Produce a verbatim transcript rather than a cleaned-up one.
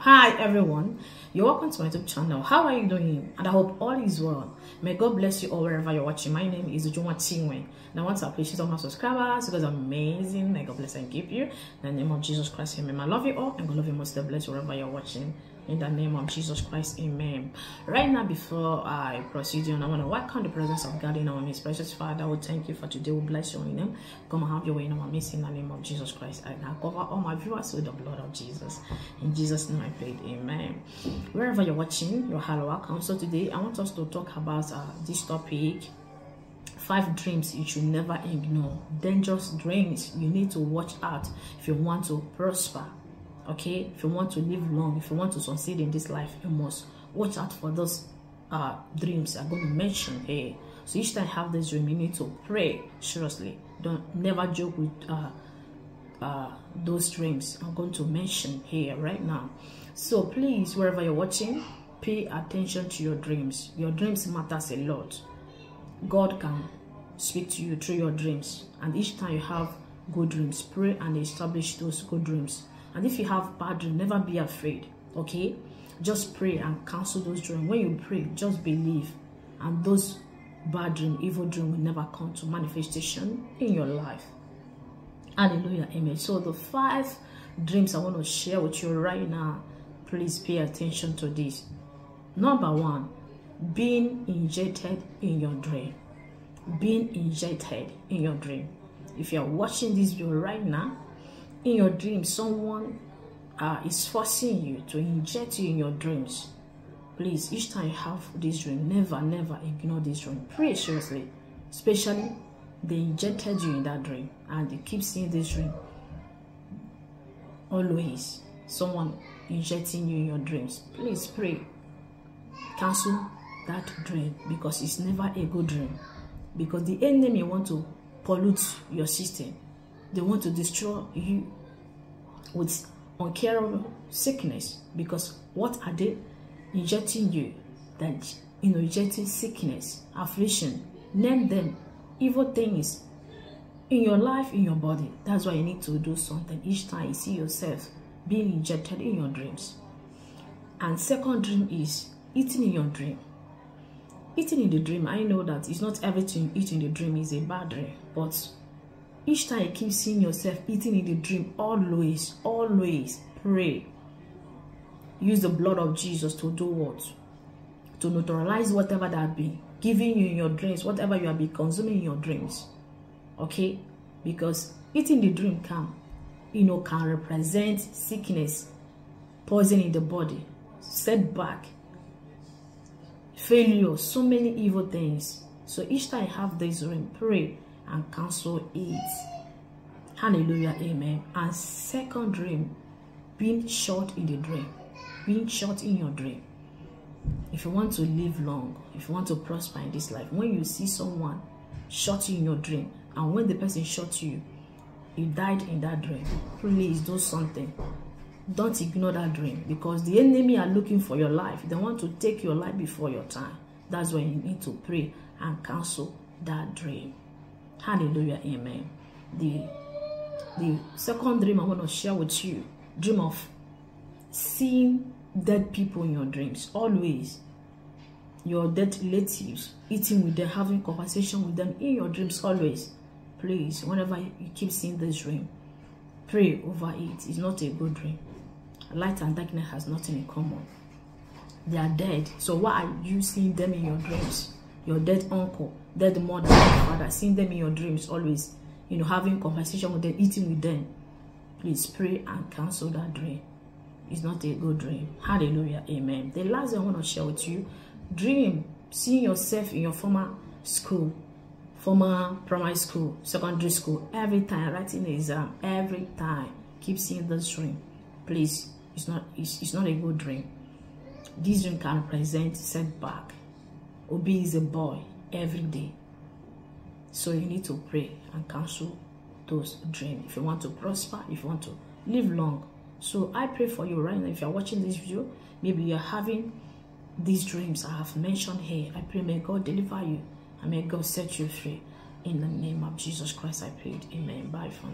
Hi everyone, you're welcome to my YouTube channel. How are you doing? And I hope all is well. May God bless you all wherever you're watching. My name is Ujunwa Chinwe, and I want to appreciate all my subscribers. You guys are amazing. May God bless and keep you. In the name of Jesus Christ, amen. I love you all, and God love you most. Bless you wherever you're watching. In the name of Jesus Christ, amen. Right now, before I proceed, I want to welcome the presence of God in our midst. Precious Father, we thank you for today. We bless your name. Come and have your way in our midst in the name of Jesus Christ. And I cover all my viewers with the blood of Jesus. In Jesus' name I pray, amen. Wherever you're watching, you're highly welcome. So today, I want us to talk about uh, this topic. Five dreams you should never ignore. Dangerous dreams you need to watch out if you want to prosper. Okay, if you want to live long, if you want to succeed in this life, you must watch out for those uh, dreams I'm going to mention here. So each time you have this dream, you need to pray seriously. Don't never joke with uh, uh, those dreams I'm going to mention here right now. So please, wherever you're watching, pay attention to your dreams. Your dreams matters a lot. God can speak to you through your dreams. And each time you have good dreams, pray and establish those good dreams. And if you have bad dreams, never be afraid, okay? Just pray and cancel those dreams. When you pray, just believe. And those bad dreams, evil dreams will never come to manifestation in your life. Hallelujah, amen. So the five dreams I want to share with you right now, please pay attention to this. Number one, being injected in your dream. Being injected in your dream. If you are watching this video right now, in your dreams, someone uh, is forcing you to inject you in your dreams. Please, each time you have this dream, never, never ignore this dream. Pray seriously. Especially, they injected you in that dream and you keep seeing this dream. Always, someone injecting you in your dreams. Please pray. Cancel that dream because it's never a good dream. Because the enemy wants to pollute your system. They want to destroy you with incurable sickness because what are they injecting you? That you know, injecting sickness, affliction, name them, evil things in your life, in your body. That's why you need to do something each time you see yourself being injected in your dreams. And second dream is eating in your dream. Eating in the dream, I know that it's not everything eating in the dream is a bad dream, but each time you keep seeing yourself eating in the dream, always, always pray. Use the blood of Jesus to do what? To neutralize whatever that be giving you in your dreams, whatever you have been consuming in your dreams. Okay? Because eating the dream can, you know, can represent sickness, poison in the body, setback, failure, so many evil things. So each time you have this dream, pray and cancel it. Hallelujah, amen. And second dream, being shot in the dream. Being shot in your dream. If you want to live long, if you want to prosper in this life, when you see someone shot you in your dream, and when the person shot you, you died in that dream, please do something. Don't ignore that dream, because the enemy are looking for your life. They want to take your life before your time. That's why you need to pray and cancel that dream. Hallelujah, amen. The, the second dream I want to share with you, dream of seeing dead people in your dreams. Always, your dead relatives, eating with them, having conversation with them in your dreams, always. Please, whenever you keep seeing this dream, pray over it. It's not a good dream. Light and darkness has nothing in common. They are dead. So why are you seeing them in your dreams? Your dead uncle, dead mother, dead father, seeing them in your dreams always, you know, having conversation with them, eating with them. Please pray and cancel that dream. It's not a good dream. Hallelujah, amen. The last thing I want to share with you, dream, seeing yourself in your former school, former primary school, secondary school, every time, writing an exam, every time, keep seeing this dream. Please, it's not, it's, it's not a good dream. This dream can represent setback. Obi is a boy every day. So you need to pray and cancel those dreams if you want to prosper, if you want to live long. So I pray for you right now. If you're watching this video, maybe you're having these dreams I have mentioned here. I pray may God deliver you and may God set you free. In the name of Jesus Christ, I prayed. Amen. Bye for now.